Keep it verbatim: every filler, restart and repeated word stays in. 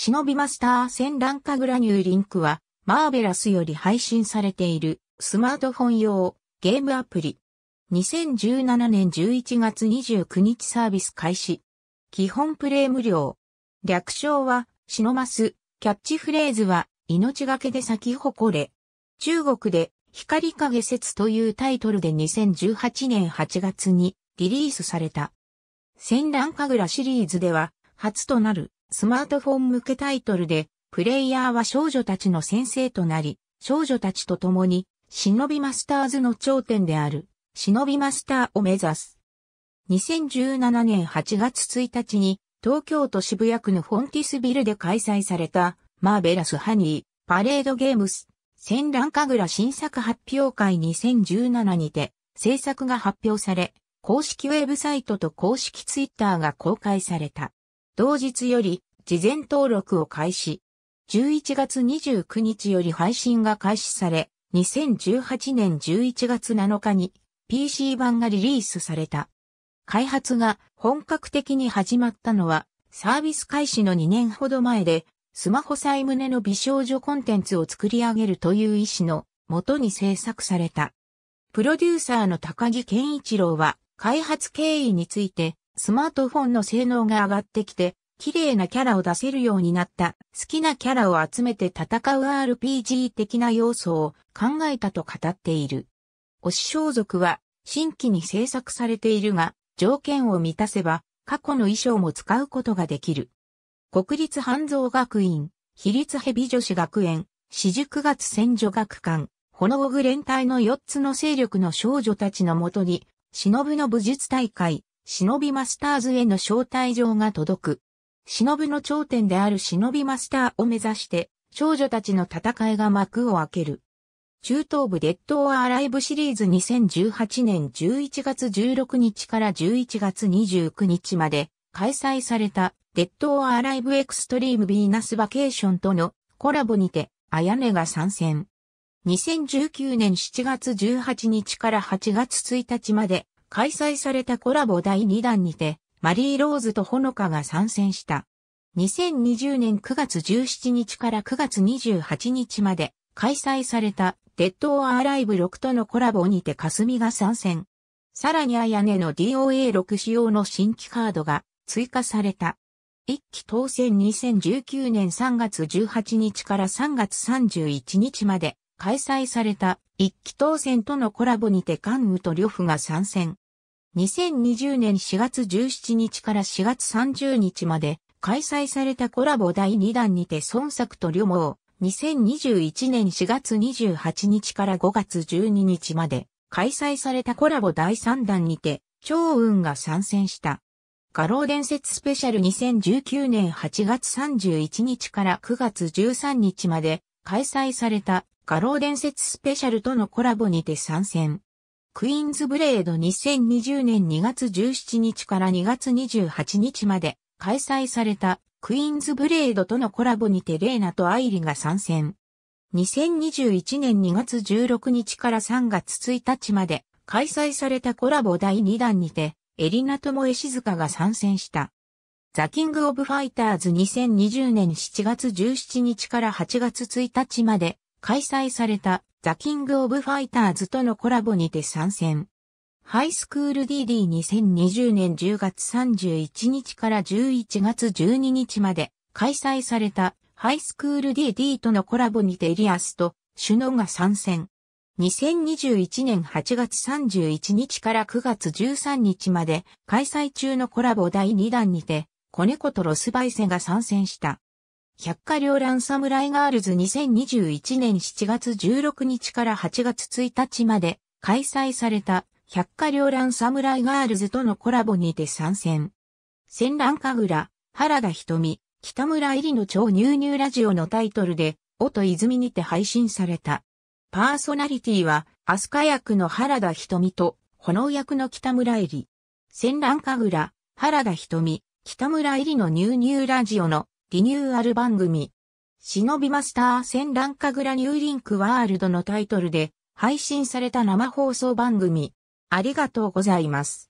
忍びマスター戦乱焔リンクは、マーベラスより配信されているスマートフォン用ゲームアプリ。にせんじゅうななねんじゅういちがつにじゅうくにちサービス開始。基本プレイ無料。略称は、忍マス。キャッチフレーズは、命がけで咲き誇れ。中国で、光影節というタイトルでにせんじゅうはちねんはちがつにリリースされた。戦乱焔シリーズでは、初となるスマートフォン向けタイトルで、プレイヤーは少女たちの先生となり、少女たちと共に、忍びマスターズの頂点である、忍びマスターを目指す。にせんじゅうななねんはちがつついたちに、東京都渋谷区のフォンティスビルで開催された、マーベラスハニー、パレードゲームス、戦乱焔新作発表会にせんじゅうななにて、制作が発表され、公式ウェブサイトと公式ツイッターが公開された。同日より、事前登録を開始。じゅういちがつにじゅうくにちより配信が開始され、にせんじゅうはちねんじゅういちがつなのかに ピーシー 版がリリースされた。開発が本格的に始まったのはサービス開始のにねんほど前で、スマホ最胸の美少女コンテンツを作り上げるという意思のもとに制作された。プロデューサーの高木健一郎は開発経緯について、スマートフォンの性能が上がってきて、綺麗なキャラを出せるようになった。好きなキャラを集めて戦う アールピージー 的な要素を考えたと語っている。推し装束は新規に制作されているが、条件を満たせば過去の衣装も使うことができる。国立半蔵学院、比立蛇女子学園、私塾月戦女学館、炎具連隊のよっつの勢力の少女たちのもとに、忍の武術大会、忍びマスターズへの招待状が届く。忍の頂点である忍びマスターを目指して、少女たちの戦いが幕を開ける。中東部デッド・オア・アライブシリーズにせんじゅうはちねんじゅういちがつじゅうろくにちからじゅういちがつにじゅうくにちまで開催されたデッド・オア・アライブエクストリーム・ヴィーナス・バケーションとのコラボにて、アヤネが参戦。にせんじゅうきゅうねんしちがつじゅうはちにちからはちがつついたちまで開催されたコラボだいにだんにて、マリーローズとほのかが参戦した。にせんにじゅうねんくがつじゅうしちにちからくがつにじゅうはちにちまで開催されたデッド・オア・アライブろくとのコラボにてかすみが参戦。さらにあやねの ディーオーエーろく 仕様の新規カードが追加された。一期当選にせんじゅうきゅうねんさんがつじゅうはちにちからさんがつさんじゅういちにちまで開催された一期当選とのコラボにて関羽と呂布が参戦。にせんにじゅうねんしがつじゅうしちにちからしがつさんじゅうにちまで開催されたコラボだいにだんにて孫作と呂蒙、にせんにじゅういちねんしがつにじゅうはちにちからごがつじゅうににちまで開催されたコラボだいさんだんにて趙雲が参戦した。画廊伝説スペシャルにせんじゅうきゅうねんはちがつさんじゅういちにちからくがつじゅうさんにちまで開催された画廊伝説スペシャルとのコラボにて参戦。クイーンズブレードにせんにじゅうねんにがつじゅうしちにちからにがつにじゅうはちにちまで開催されたクイーンズブレードとのコラボにてレイナとアイリが参戦。にせんにじゅういちねんにがつじゅうろくにちからさんがつついたちまで開催されたコラボだいにだんにてエリナともえ静香が参戦した。ザ・キング・オブ・ファイターズにせんにじゅうねんしちがつじゅうしちにちからはちがつついたちまで開催されたザ・キング・オブ・ファイターズとのコラボにて参戦。ハイスクール ディーディーにせんにじゅうねんじゅうがつさんじゅういちにちからじゅういちがつじゅうににちまで開催されたハイスクール ディーディー とのコラボにてエリアスとシュノが参戦。にせんにじゅういちねんはちがつさんじゅういちにちからくがつじゅうさんにちまで開催中のコラボだいにだんにて子猫とロスバイセが参戦した。百花繚乱サムライガールズにせんにじゅういちねんしちがつじゅうろくにちからはちがつついたちまで開催された百花繚乱サムライガールズとのコラボにて参戦。戦乱焔、原田瞳、北村絵里の超ニューニューラジオのタイトルで、音泉にて配信された。パーソナリティは、アスカ役の原田瞳と、炎役の北村絵里。戦乱焔、原田瞳、北村絵里のニューニューラジオのリニューアル番組。忍びマスター戦乱焔ニューリンクワールドのタイトルで配信された生放送番組。ありがとうございます。